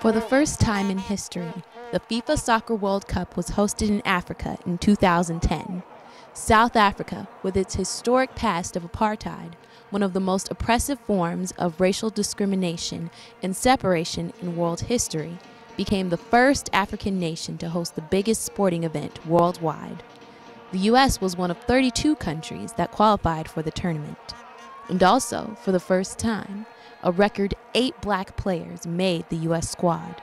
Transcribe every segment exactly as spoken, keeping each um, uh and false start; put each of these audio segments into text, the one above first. For the first time in history, the FIFA Soccer World Cup was hosted in Africa in two thousand ten. South Africa, with its historic past of apartheid, one of the most oppressive forms of racial discrimination and separation in world history, became the first African nation to host the biggest sporting event worldwide. The U S was one of thirty-two countries that qualified for the tournament. And also, for the first time, a record eight black players made the U S squad.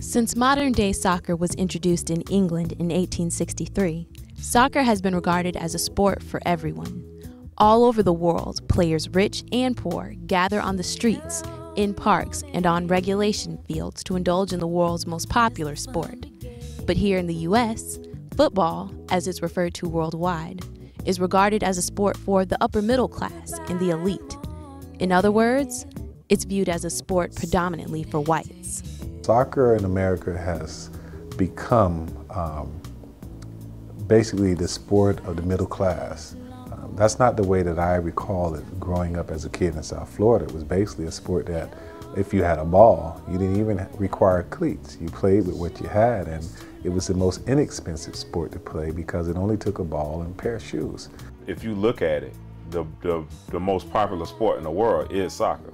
Since modern-day soccer was introduced in England in eighteen sixty-three, soccer has been regarded as a sport for everyone. All over the world, players rich and poor gather on the streets, in parks, and on regulation fields to indulge in the world's most popular sport. But here in the U S, football, as it's referred to worldwide, is regarded as a sport for the upper middle class and the elite. In other words, it's viewed as a sport predominantly for whites. Soccer in America has become um, basically the sport of the middle class. That's not the way that I recall it growing up as a kid in South Florida. It was basically a sport that if you had a ball, you didn't even require cleats. You played with what you had, and it was the most inexpensive sport to play because it only took a ball and a pair of shoes. If you look at it, the, the, the most popular sport in the world is soccer.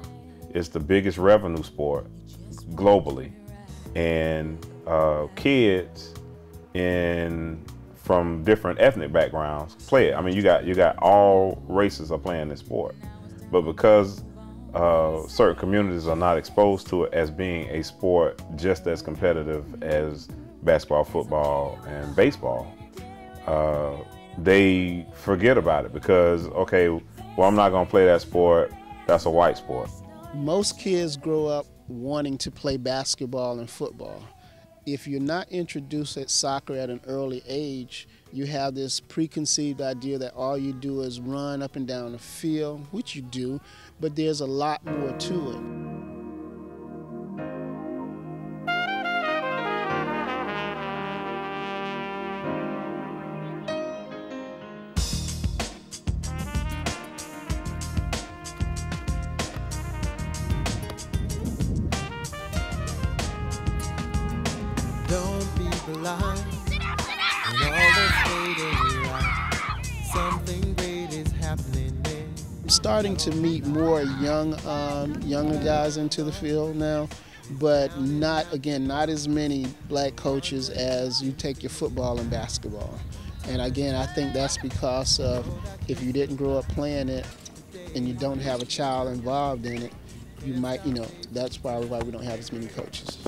It's the biggest revenue sport globally. And uh, kids in from different ethnic backgrounds play it. I mean, you got you got all races are playing this sport, but because uh, certain communities are not exposed to it as being a sport just as competitive as basketball, football, and baseball, uh, they forget about it because, okay, well, I'm not gonna play that sport, that's a white sport. Most kids grow up wanting to play basketball and football. If you're not introduced at soccer at an early age, you have this preconceived idea that all you do is run up and down the field, which you do, but there's a lot more to it. Starting to meet more young, um, younger guys into the field now, but not, again, not as many black coaches as you take your football and basketball. And again, I think that's because of if you didn't grow up playing it and you don't have a child involved in it, you might, you know, that's probably why we don't have as many coaches.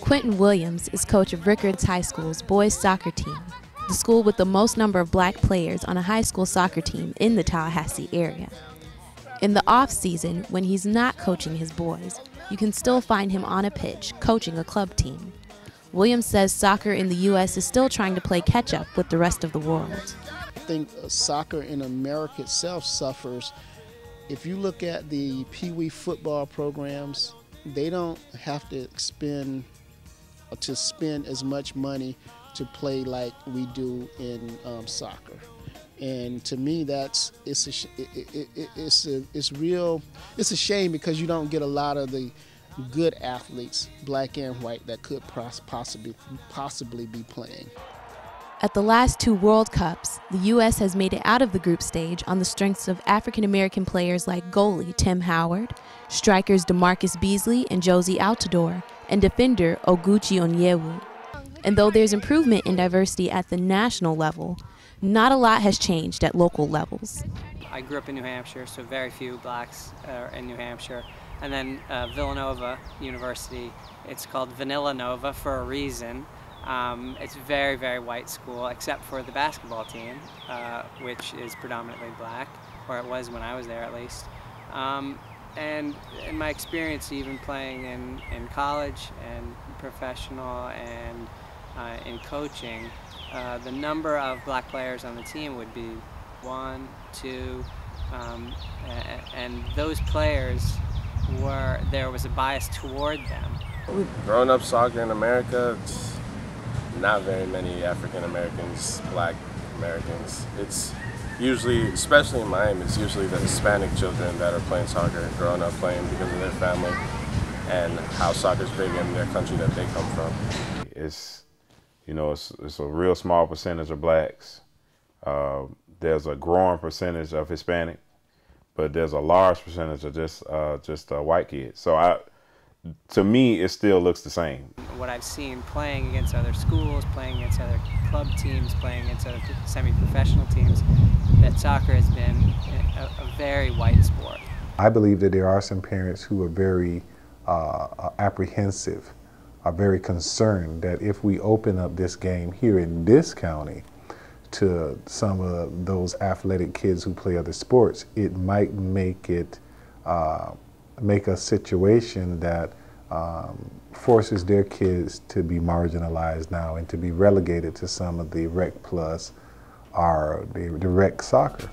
Quentin Williams is coach of Rickards High School's boys soccer team, the school with the most number of black players on a high school soccer team in the Tallahassee area. In the off season, when he's not coaching his boys, you can still find him on a pitch coaching a club team. Williams says soccer in the U S is still trying to play catch up with the rest of the world. I think soccer in America itself suffers. If you look at the Pee Wee football programs, they don't have to spend, to spend as much money to play like we do in um, soccer, and to me that's it's a sh it, it, it, it's a, it's real it's a shame because you don't get a lot of the good athletes, black and white, that could possibly possibly be playing. At the last two World Cups, the U S has made it out of the group stage on the strengths of African American players like goalie Tim Howard, strikers Demarcus Beasley and Jozy Altidore, and defender Oguchi Onyewu. And though there's improvement in diversity at the national level, not a lot has changed at local levels. I grew up in New Hampshire, so very few blacks are in New Hampshire. And then uh, Villanova University, it's called Vanilla Nova for a reason. Um, it's a very, very white school, except for the basketball team, uh, which is predominantly black, or it was when I was there at least. Um, And in my experience, even playing in, in college and professional and uh, in coaching, uh, the number of black players on the team would be one, two, um, and those players were there was a bias toward them. Growing up soccer in America, it's not very many African Americans, Black Americans. It's usually, especially in Miami, it's usually the Hispanic children that are playing soccer and growing up playing because of their family and how soccer's big in their country that they come from. It's, you know, it's, it's a real small percentage of Blacks. Uh, there's a growing percentage of Hispanic, but there's a large percentage of just uh, just uh, white kids. So I, to me, it still looks the same. What I've seen playing against other schools, playing against other club teams, playing against other semi-professional teams, that soccer has been a, a very white sport. I believe that there are some parents who are very uh, apprehensive, are very concerned that if we open up this game here in this county to some of those athletic kids who play other sports, it might make it uh, make a situation that um, forces their kids to be marginalized now and to be relegated to some of the rec plus or the rec soccer.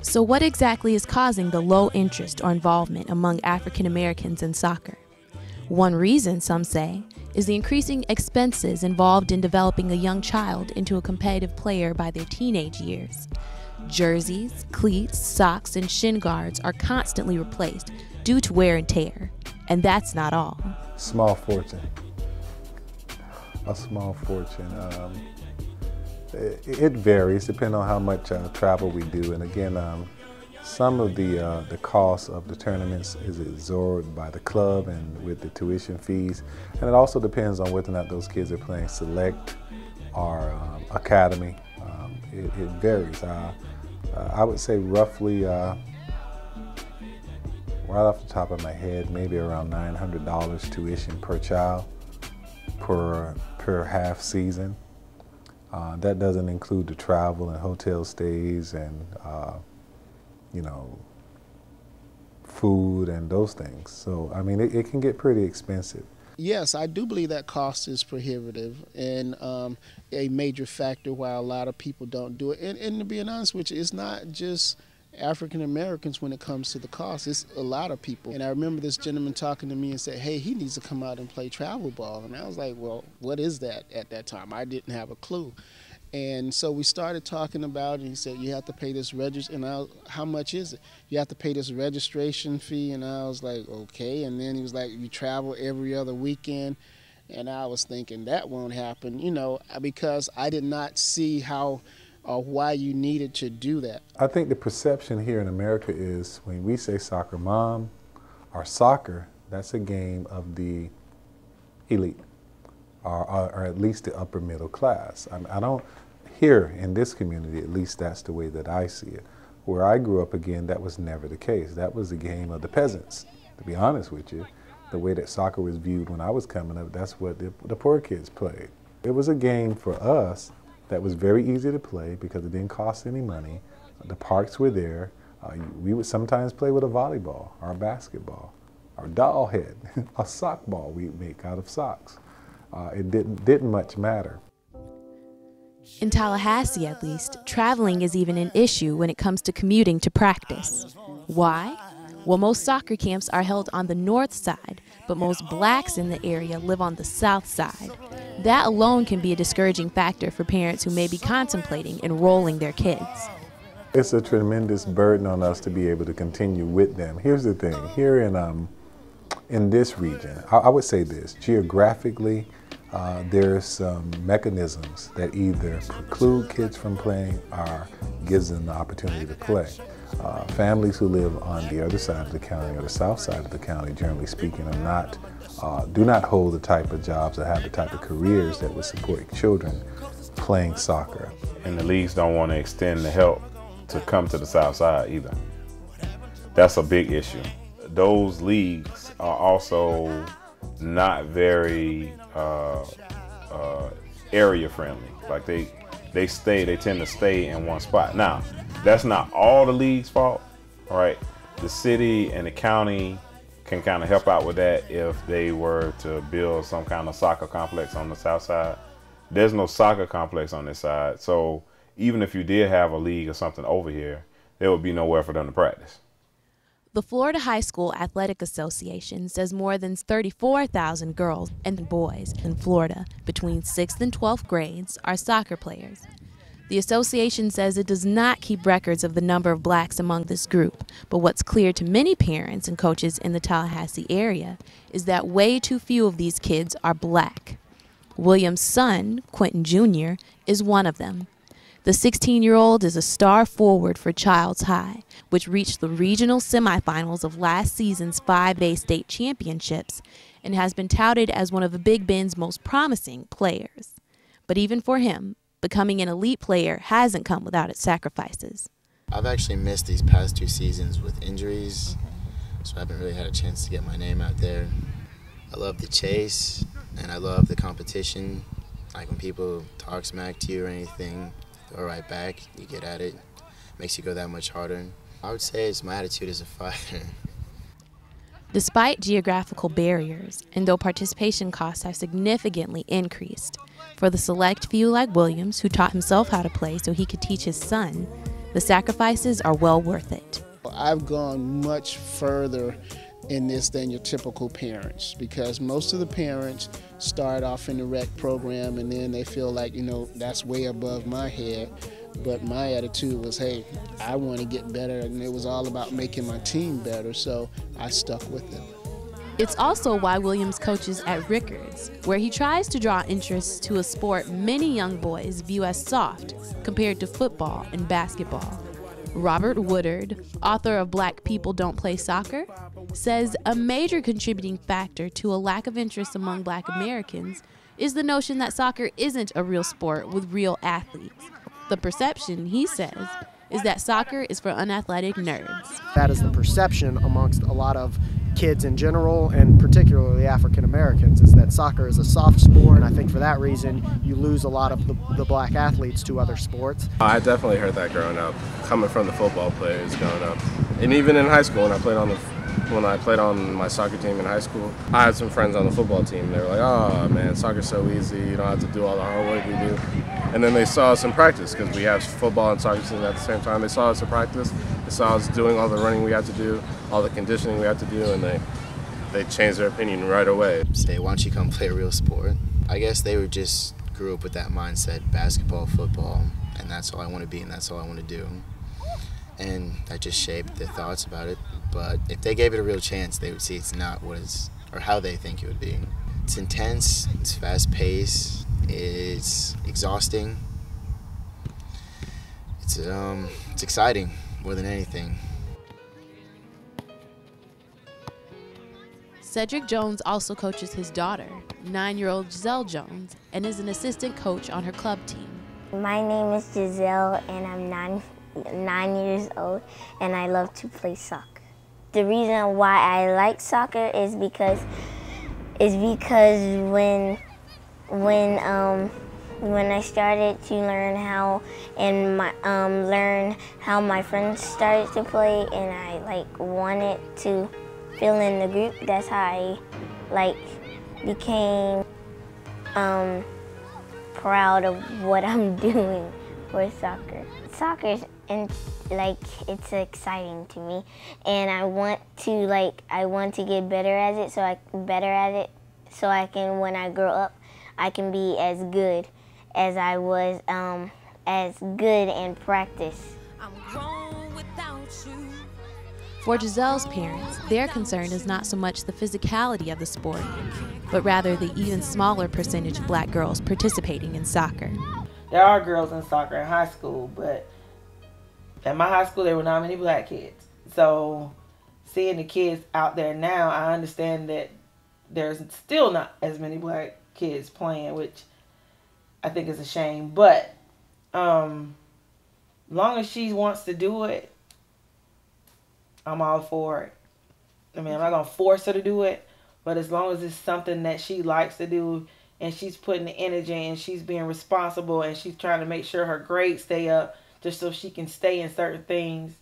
So what exactly is causing the low interest or involvement among African Americans in soccer? One reason, some say, is the increasing expenses involved in developing a young child into a competitive player by their teenage years. Jerseys, cleats, socks, and shin guards are constantly replaced due to wear and tear. And that's not all. Small fortune. A small fortune. Um, it, it varies depending on how much uh, travel we do. And again, um, some of the, uh, the cost of the tournaments is absorbed by the club and with the tuition fees. And it also depends on whether or not those kids are playing select or um, academy. Um, it, it varies. Uh, uh, I would say roughly, uh, right off the top of my head, maybe around nine hundred dollars tuition per child per, per half season. Uh, that doesn't include the travel and hotel stays and uh, you know, food and those things. So, I mean, it, it can get pretty expensive. Yes, I do believe that cost is prohibitive and um, a major factor why a lot of people don't do it. And, and to be honest with you, it's not just African Americans when it comes to the cost. It's a lot of people. And I remember this gentleman talking to me and said, hey, he needs to come out and play travel ball. And I was like, well, what is that at that time? I didn't have a clue. And so we started talking about it, and he said, you have to pay this registration, and I was, how much is it? You have to pay this registration fee, and I was like, okay. And then he was like, you travel every other weekend, and I was thinking, that won't happen, you know, because I did not see how or why you needed to do that. I think the perception here in America is when we say soccer mom or soccer, that's a game of the elite. Or, or at least the upper middle class. I, mean, I don't, here in this community, at least that's the way that I see it. Where I grew up, again, that was never the case. That was the game of the peasants, to be honest with you. The way that soccer was viewed when I was coming up, that's what the, the poor kids played. It was a game for us that was very easy to play because it didn't cost any money. The parks were there. Uh, we would sometimes play with a volleyball or a basketball or a doll head, a sock ball we'd make out of socks. Uh, it didn't, didn't much matter. In Tallahassee, at least, traveling is even an issue when it comes to commuting to practice. Why? Well, most soccer camps are held on the north side, but most Blacks in the area live on the south side. That alone can be a discouraging factor for parents who may be contemplating enrolling their kids. It's a tremendous burden on us to be able to continue with them. Here's the thing, here in, um, in this region, I, I would say this, geographically, Uh, there are some mechanisms that either preclude kids from playing or gives them the opportunity to play. Uh, families who live on the other side of the county or the south side of the county, generally speaking, are not, uh, do not hold the type of jobs or have the type of careers that would support children playing soccer. And the leagues don't want to extend the help to come to the south side either. That's a big issue. Those leagues are also not very uh, uh, area friendly. Like they, they stay, they tend to stay in one spot. Now, that's not all the league's fault, all right? The city and the county can kind of help out with that if they were to build some kind of soccer complex on the south side. There's no soccer complex on this side, so even if you did have a league or something over here, there would be nowhere for them to practice. The Florida High School Athletic Association says more than thirty-four thousand girls and boys in Florida between sixth and twelfth grades are soccer players. The association says it does not keep records of the number of blacks among this group, but what's clear to many parents and coaches in the Tallahassee area is that way too few of these kids are black. Williams' son, Quentin Junior, is one of them. The sixteen-year-old is a star forward for Chiles High, which reached the regional semifinals of last season's five A state championships and has been touted as one of the Big Bend's most promising players. But even for him, becoming an elite player hasn't come without its sacrifices. I've actually missed these past two seasons with injuries, so I haven't really had a chance to get my name out there. I love the chase, and I love the competition. Like when people talk smack to you or anything, they're right back, you get at it. It makes you go that much harder. I would say it's my attitude as a fighter. Despite geographical barriers, and though participation costs have significantly increased, for the select few like Williams, who taught himself how to play so he could teach his son, the sacrifices are well worth it. I've gone much further in this than your typical parents, because most of the parents start off in the rec program and then they feel like, you know, that's way above my head. But my attitude was, hey, I want to get better, and it was all about making my team better, so I stuck with them. It's also why Williams coaches at Rickards, where he tries to draw interest to a sport many young boys view as soft compared to football and basketball. Robert Woodard, author of Black People Don't Play Soccer, says a major contributing factor to a lack of interest among Black Americans is the notion that soccer isn't a real sport with real athletes. The perception, he says, is that soccer is for unathletic nerds. That is the perception amongst a lot of kids in general, and particularly African Americans, is that soccer is a soft sport, and I think for that reason you lose a lot of the, the black athletes to other sports. I definitely heard that growing up, coming from the football players growing up, and even in high school when I played on the when I played on my soccer team in high school, I had some friends on the football team. They were like, "Oh man, soccer's so easy. You don't have to do all the hard work we do." And then they saw us in practice, because we have football and soccer teams at the same time. They saw us in practice. They saw us doing all the running we had to do, all the conditioning we had to do, and they they changed their opinion right away. Say, why don't you come play a real sport? I guess they were just grew up with that mindset: basketball, football, and that's all I want to be, and that's all I want to do. And that just shaped their thoughts about it. But if they gave it a real chance, they would see it's not what it's, or how they think it would be. It's intense, it's fast-paced, it's exhausting, it's, um, it's exciting more than anything. Cedric Jones also coaches his daughter, nine-year-old Giselle Jones, and is an assistant coach on her club team. My name is Giselle, and I'm nine, nine years old, and I love to play soccer. The reason why I like soccer is because is because when when um, when I started to learn how and my um, learn how my friends started to play, and I like wanted to fill in the group. That's how I like became um, proud of what I'm doing for soccer. Soccer's and like it's exciting to me, and I want to like I want to get better at it, so I better at it, so I can when I grow up, I can be as good as I was um, as good in practice. I'm grown without you. For Giselle's parents, their concern is not so much the physicality of the sport, but rather the even smaller percentage of black girls participating in soccer. There are girls in soccer in high school, but at my high school, there were not many black kids. So seeing the kids out there now, I understand that there's still not as many black kids playing, which I think is a shame. But um, long as she wants to do it, I'm all for it. I mean, I'm not going to force her to do it, but as long as it's something that she likes to do and she's putting the energy and she's being responsible and she's trying to make sure her grades stay up, just so she can stay in certain things,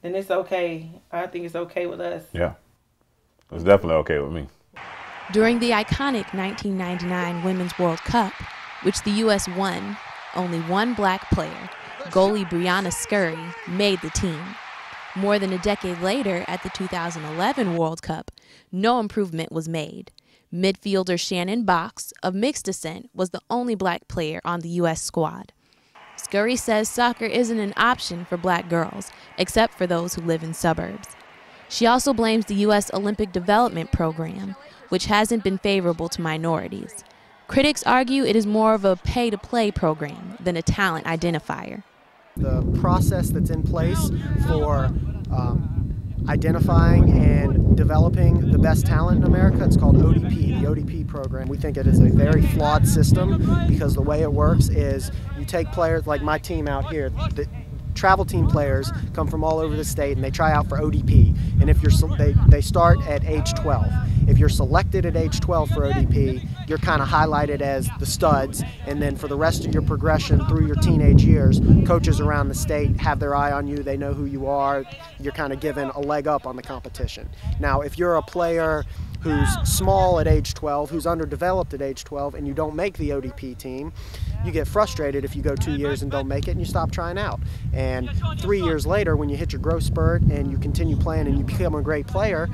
then it's okay. I think it's okay with us. Yeah, it's definitely okay with me. During the iconic nineteen ninety-nine Women's World Cup, which the U S won, only one black player, goalie Brianna Scurry, made the team. More than a decade later, at the two thousand eleven World Cup, no improvement was made. Midfielder Shannon Boxx, of mixed descent, was the only black player on the U S squad. Scurry says soccer isn't an option for black girls, except for those who live in suburbs. She also blames the U S Olympic Development Program, which hasn't been favorable to minorities. Critics argue it is more of a pay-to-play program than a talent identifier. The process that's in place for um, identifying and developing the best talent in America, it's called O D P, the O D P program. We think it is a very flawed system because the way it works is you take players like my team out here, the travel team players come from all over the state and they try out for O D P. And if you're, they, they start at age twelve. If you're selected at age twelve for O D P, you're kind of highlighted as the studs, and then for the rest of your progression through your teenage years, coaches around the state have their eye on you, they know who you are, you're kind of given a leg up on the competition. Now, if you're a player who's small at age twelve, who's underdeveloped at age twelve, and you don't make the O D P team, you get frustrated if you go two years and don't make it and you stop trying out. And three years later, when you hit your growth spurt and you continue playing and you become a great player,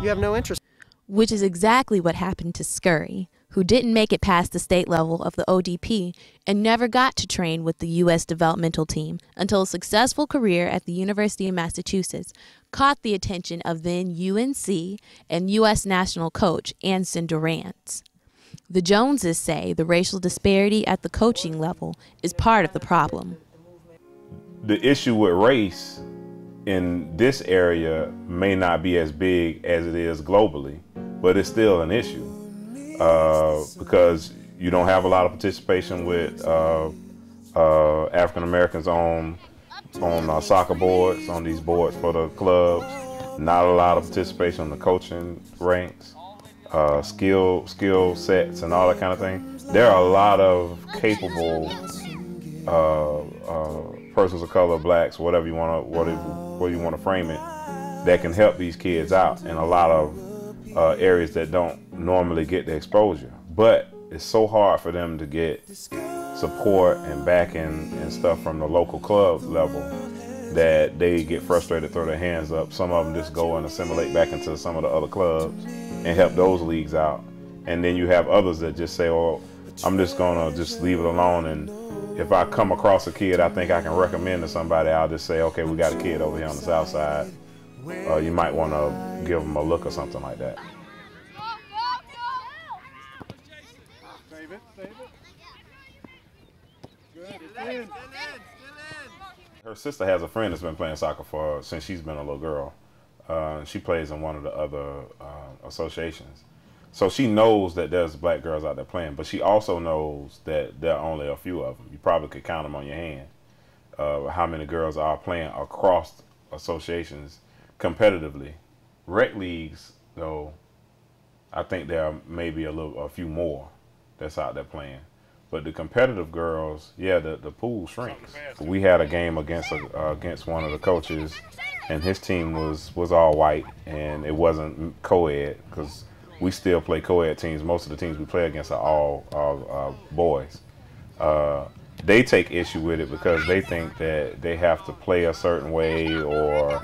you have no interest. Which is exactly what happened to Scurry, who didn't make it past the state level of the O D P and never got to train with the U S developmental team until a successful career at the University of Massachusetts caught the attention of then U N C and U S national coach Anson Durantz. The Joneses say the racial disparity at the coaching level is part of the problem. The issue with race in this area may not be as big as it is globally, but it's still an issue. Uh, because you don't have a lot of participation with uh, uh, African Americans on on uh, soccer boards, on these boards for the clubs. Not a lot of participation in the coaching ranks, uh, skill skill sets, and all that kind of thing. There are a lot of capable uh, uh, persons of color, blacks, whatever you want to whatever, whatever you want to frame it, that can help these kids out in a lot of Uh, areas that don't normally get the exposure, but it's so hard for them to get support and backing and stuff from the local club level that they get frustrated, throw their hands up. Some of them just go and assimilate back into some of the other clubs and help those leagues out. And then you have others that just say, "Oh, I'm just gonna just leave it alone, and if I come across a kid I think I can recommend to somebody, I'll just say, okay, we got a kid over here on the south side. Uh, you might want to give them a look," or something like that. Her sister has a friend that's been playing soccer for since she's been a little girl. Uh, she plays in one of the other uh, associations. So she knows that there's black girls out there playing, but she also knows that there are only a few of them. You probably could count them on your hand, uh, how many girls are playing across associations competitively. Rec leagues, though, I think there are maybe a little, a few more that's out there playing. But the competitive girls, yeah, the, the pool shrinks. We had a game against a, uh, against one of the coaches, and his team was was all white, and it wasn't co-ed, because we still play co-ed teams. Most of the teams we play against are all, all uh, boys. Uh, they take issue with it because they think that they have to play a certain way, or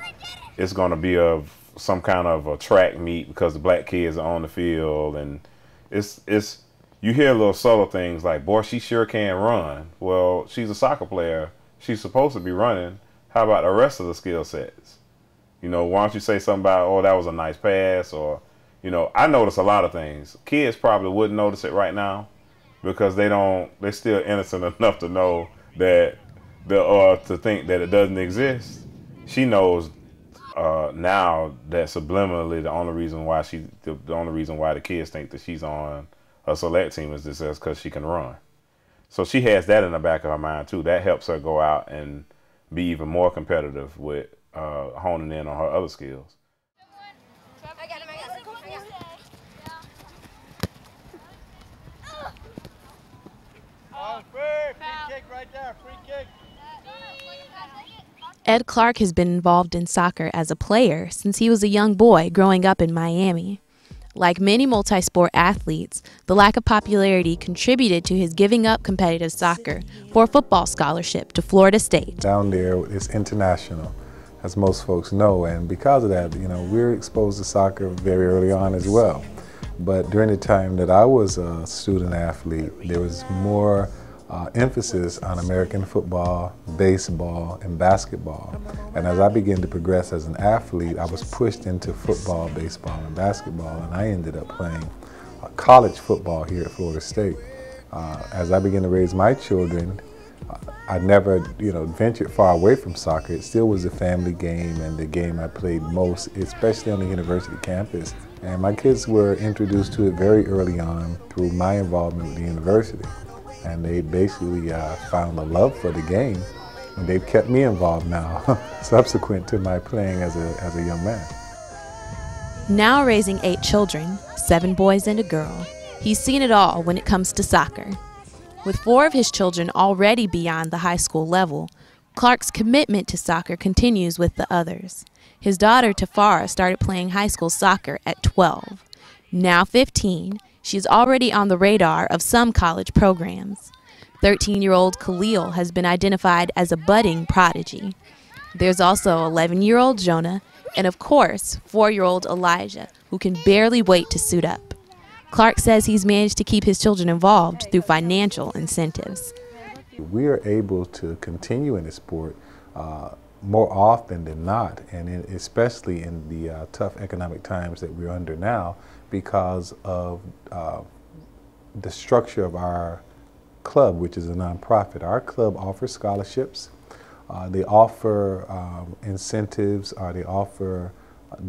it's going to be of some kind of a track meet because the black kids are on the field, and it's it's you hear little subtle things like, "Boy, she sure can run." Well, she's a soccer player. She's supposed to be running. How about the rest of the skill sets? You know, why don't you say something about, "Oh, that was a nice pass," or, you know, I notice a lot of things. Kids probably wouldn't notice it right now because they don't they're still innocent enough to know that the or to think that it doesn't exist. She knows Uh, now that subliminally the only reason why she the, the only reason why the kids think that she's on a select team is just because she can run. So she has that in the back of her mind too. That helps her go out and be even more competitive with uh, honing in on her other skills. Ed Clark has been involved in soccer as a player since he was a young boy growing up in Miami. Like many multi-sport athletes, the lack of popularity contributed to his giving up competitive soccer for a football scholarship to Florida State. Down there, it's international. as most folks know. And because of that, you know, we were exposed to soccer very early on as well. But during the time that I was a student athlete, there was more uh, emphasis on American football, baseball, and basketball. And as I began to progress as an athlete, I was pushed into football, baseball, and basketball, and I ended up playing uh, college football here at Florida State. Uh, as I began to raise my children, I never, you know, ventured far away from soccer. It still was a family game and the game I played most, especially on the university campus. And my kids were introduced to it very early on through my involvement with the university. And they basically uh, found a love for the game, and they've kept me involved now, subsequent to my playing as a, as a young man. Now raising eight children, seven boys and a girl, he's seen it all when it comes to soccer. With four of his children already beyond the high school level, Clark's commitment to soccer continues with the others. His daughter Tafara started playing high school soccer at twelve. Now fifteen, she's already on the radar of some college programs. thirteen-year-old Khalil has been identified as a budding prodigy. There's also eleven-year-old Jonah, and of course, four-year-old Elijah, who can barely wait to suit up. Clark says he's managed to keep his children involved through financial incentives. We are able to continue in the sport uh, more often than not, and in, especially in the uh, tough economic times that we're under now, because of uh, the structure of our club, which is a nonprofit. Our club offers scholarships, uh, they offer um, incentives, or they offer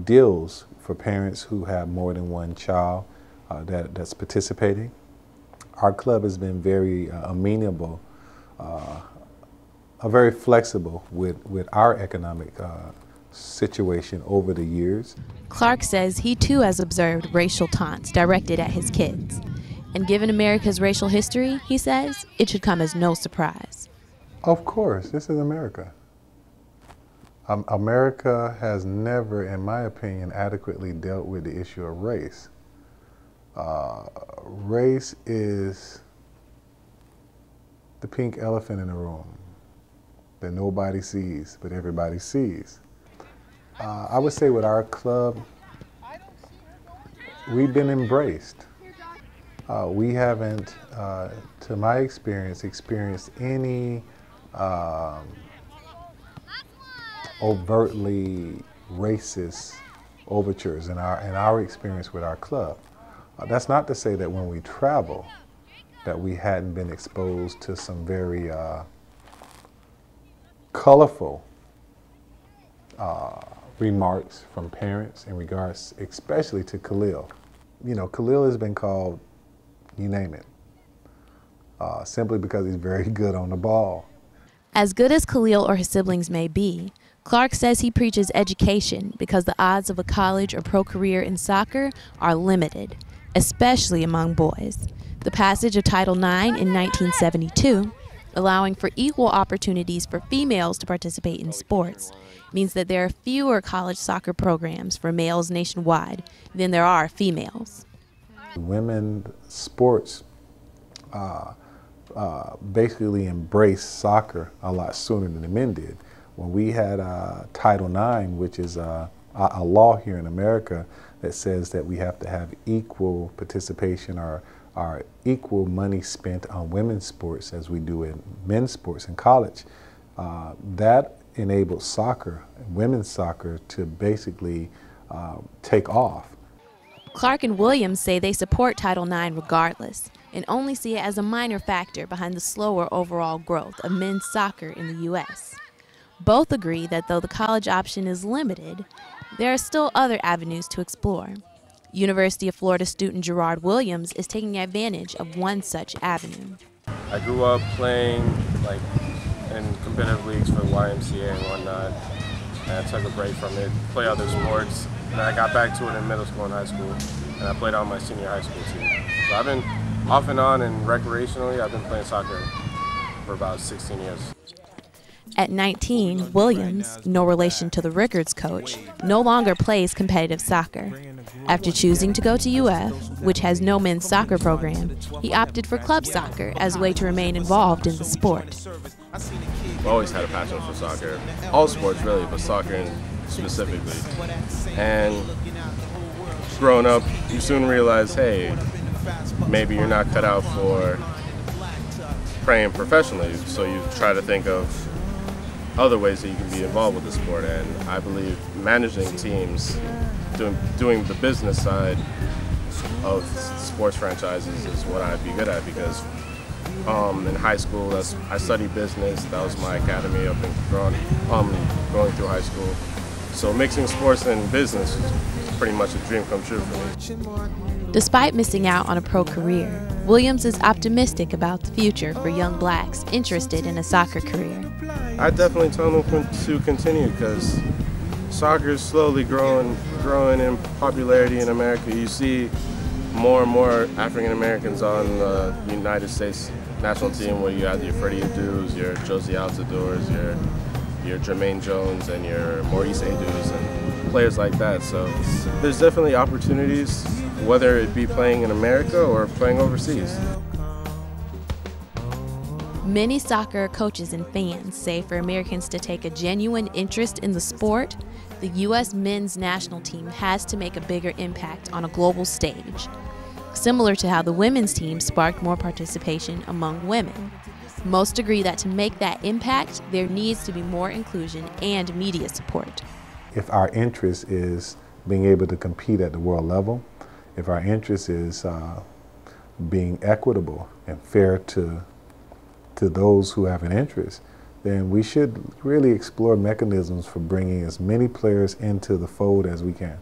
deals for parents who have more than one child. Uh, that, that's participating. Our club has been very uh, amenable, uh, uh, very flexible with, with our economic uh, situation over the years. Clark says he too has observed racial taunts directed at his kids. And given America's racial history, he says, it should come as no surprise. Of course, this is America. Um, America has never, in my opinion, adequately dealt with the issue of race. Uh, race is the pink elephant in the room that nobody sees, but everybody sees. Uh, I would say with our club, we've been embraced. Uh, we haven't, uh, to my experience, experienced any um, overtly racist overtures in our, in our experience with our club. Uh, that's not to say that when we travel that we hadn't been exposed to some very uh, colorful uh, remarks from parents in regards especially to Khalil. You know, Khalil has been called, you name it, uh, simply because he's very good on the ball. As good as Khalil or his siblings may be, Clark says he preaches education because the odds of a college or pro career in soccer are limited, especially among boys. The passage of Title nine in nineteen seventy-two, allowing for equal opportunities for females to participate in sports, means that there are fewer college soccer programs for males nationwide than there are females. Women sports uh, uh, basically embraced soccer a lot sooner than the men did. When we had uh, Title nine, which is uh, a law here in America that says that we have to have equal participation or, or equal money spent on women's sports as we do in men's sports in college. Uh, that enabled soccer, women's soccer, to basically uh, take off. Clark and Williams say they support Title nine regardless and only see it as a minor factor behind the slower overall growth of men's soccer in the U S Both agree that though the college option is limited, there are still other avenues to explore. University of Florida student Gerard Williams is taking advantage of one such avenue. I grew up playing like in competitive leagues for Y M C A and whatnot, and I took a break from it, play other sports, and I got back to it in middle school and high school, and I played on my senior high school team. So I've been off and on, and recreationally I've been playing soccer for about sixteen years. At nineteen, Williams, no relation to the Rickards coach, no longer plays competitive soccer. After choosing to go to U F, which has no men's soccer program, he opted for club soccer as a way to remain involved in the sport. I've always had a passion for soccer, all sports really, but soccer specifically. And growing up, you soon realize, hey, maybe you're not cut out for playing professionally, so you try to think of other ways that you can be involved with the sport. And I believe managing teams, doing, doing the business side of sports franchises is what I'd be good at, because um, in high school, that's, I studied business. That was my academy up in growing, um, going through high school. So mixing sports and business is pretty much a dream come true for me. Despite missing out on a pro career, Williams is optimistic about the future for young blacks interested in a soccer career. I definitely tell them to continue, because soccer is slowly growing, growing in popularity in America. You see more and more African Americans on the United States national team, where you have your Freddy Adu's, your Jozy Altidores, your your Jermaine Jones, and your Maurice Edu's, and players like that. So there's definitely opportunities, whether it be playing in America or playing overseas. Many soccer coaches and fans say for Americans to take a genuine interest in the sport, the U S men's national team has to make a bigger impact on a global stage, similar to how the women's team sparked more participation among women. Most agree that to make that impact, there needs to be more inclusion and media support. If our interest is being able to compete at the world level, if our interest is uh, being equitable and fair to to those who have an interest, then we should really explore mechanisms for bringing as many players into the fold as we can.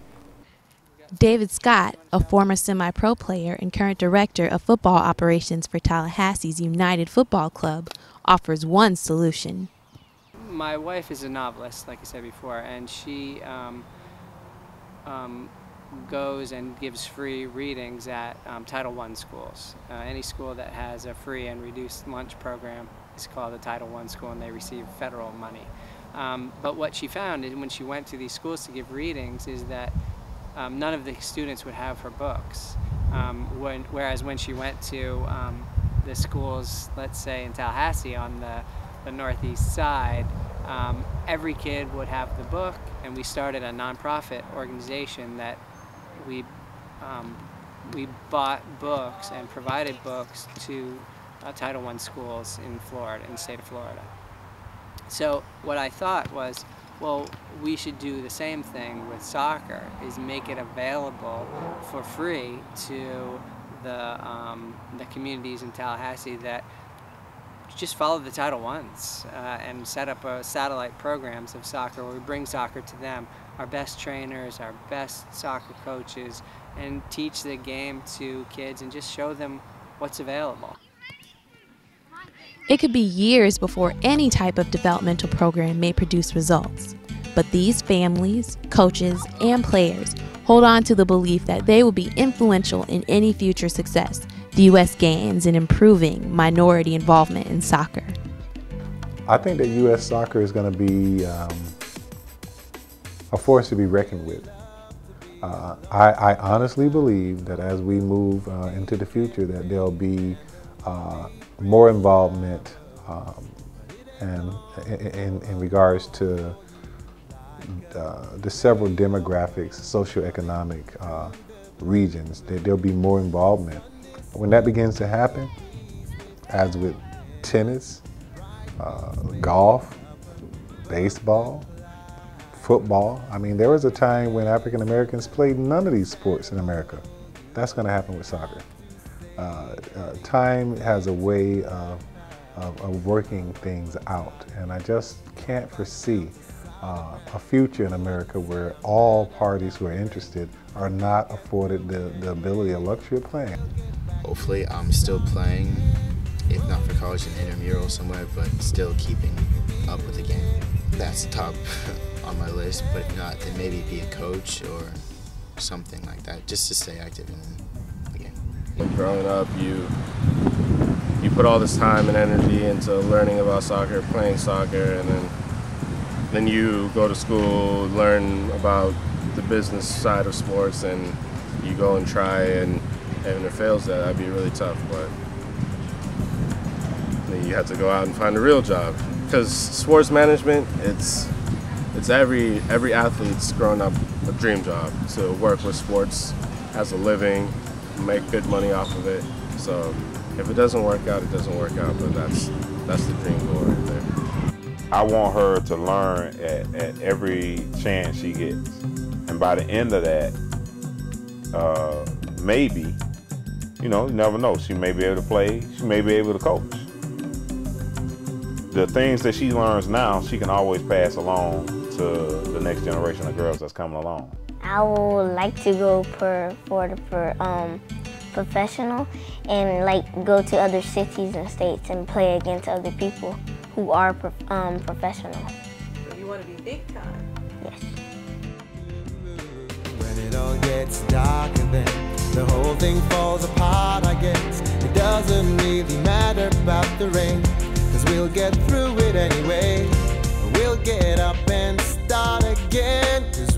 David Scott, a former semi-pro player and current director of football operations for Tallahassee's United Football Club, offers one solution. My wife is a novelist, like I said before, and she um, um, goes and gives free readings at um, Title one schools. Uh, any school that has a free and reduced lunch program is called a Title one school, and they receive federal money. Um, but what she found is when she went to these schools to give readings is that um, none of the students would have her books. Um, when, whereas when she went to um, the schools, let's say in Tallahassee on the, the northeast side, um, every kid would have the book, and we started a nonprofit organization that we um, we bought books and provided books to uh, Title one schools in Florida, in the state of Florida. So what I thought was, well, we should do the same thing with soccer, is make it available for free to the, um, the communities in Tallahassee that just follow the Title ones uh, and set up uh, satellite programs of soccer where we bring soccer to them, our best trainers, our best soccer coaches, and teach the game to kids and just show them what's available. It could be years before any type of developmental program may produce results, but these families, coaches, and players hold on to the belief that they will be influential in any future success the U S gains in improving minority involvement in soccer. I think that U S soccer is going to be um, a force to be reckoned with. Uh, I, I honestly believe that as we move uh, into the future, that there'll be uh, more involvement um, and in, in regards to uh, the several demographics, socioeconomic uh, regions, that there'll be more involvement. When that begins to happen, as with tennis, uh, golf, baseball, football, I mean, there was a time when African Americans played none of these sports in America. That's going to happen with soccer. Uh, uh, time has a way of, of, of working things out, and I just can't foresee uh, a future in America where all parties who are interested are not afforded the, the ability or luxury of playing. Hopefully I'm still playing, if not for college, in intramural somewhere, but still keeping up with the game. That's top on my list, but if not, then maybe be a coach or something like that, just to stay active in the game. When growing up, you, you put all this time and energy into learning about soccer, playing soccer, and then, then you go to school, learn about the business side of sports, and you go and try and and if it fails that, that'd be really tough, but you have to go out and find a real job. because sports management, it's it's every every athlete's grown up a dream job to work with sports as a living, make good money off of it. So if it doesn't work out, it doesn't work out, but that's that's the dream goal right there. I want her to learn at, at every chance she gets. And by the end of that, uh, maybe, you know, you never know, she may be able to play, she may be able to coach. The things that she learns now, she can always pass along to the next generation of girls that's coming along. I would like to go for, for, for um, professional and like go to other cities and states and play against other people who are um, professional. So you want to be big time? Yes. When it all gets dark and then the whole thing falls apart, I guess it doesn't really matter about the rain, because we'll get through it anyway. We'll get up and start again, because